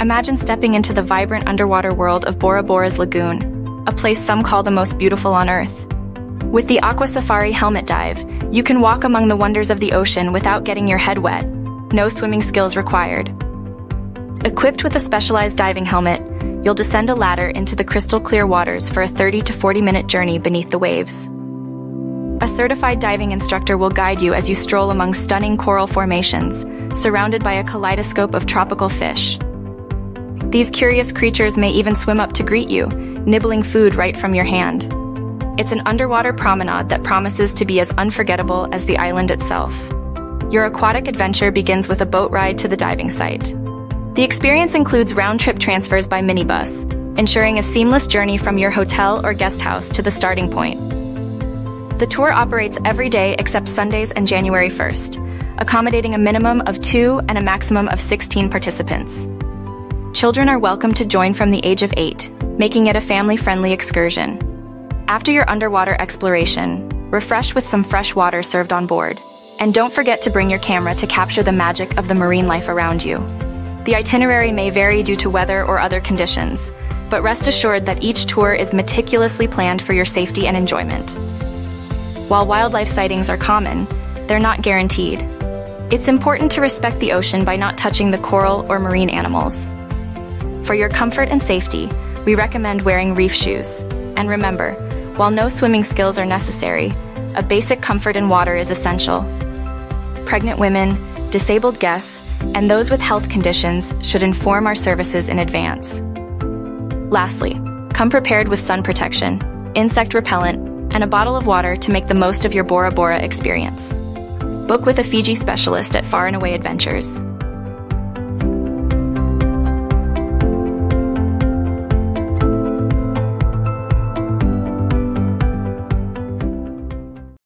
Imagine stepping into the vibrant underwater world of Bora Bora's lagoon, a place some call the most beautiful on Earth. With the Aqua Safari helmet dive, you can walk among the wonders of the ocean without getting your head wet. No swimming skills required. Equipped with a specialized diving helmet, you'll descend a ladder into the crystal-clear waters for a 30 to 40-minute journey beneath the waves. A certified diving instructor will guide you as you stroll among stunning coral formations, surrounded by a kaleidoscope of tropical fish. These curious creatures may even swim up to greet you, nibbling food right from your hand. It's an underwater promenade that promises to be as unforgettable as the island itself. Your aquatic adventure begins with a boat ride to the diving site. The experience includes round-trip transfers by minibus, ensuring a seamless journey from your hotel or guest house to the starting point. The tour operates every day except Sundays and January 1st, accommodating a minimum of 2 and a maximum of 16 participants. Children are welcome to join from the age of 8, making it a family-friendly excursion. After your underwater exploration, refresh with some fresh water served on board. And don't forget to bring your camera to capture the magic of the marine life around you. The itinerary may vary due to weather or other conditions, but rest assured that each tour is meticulously planned for your safety and enjoyment. While wildlife sightings are common, they're not guaranteed. It's important to respect the ocean by not touching the coral or marine animals. For your comfort and safety, we recommend wearing reef shoes. And remember, while no swimming skills are necessary, a basic comfort in water is essential. Pregnant women, disabled guests, and those with health conditions should inform our services in advance. Lastly, come prepared with sun protection, insect repellent, and a bottle of water to make the most of your Bora Bora experience. Book with a Fiji specialist at Far and Away Adventures.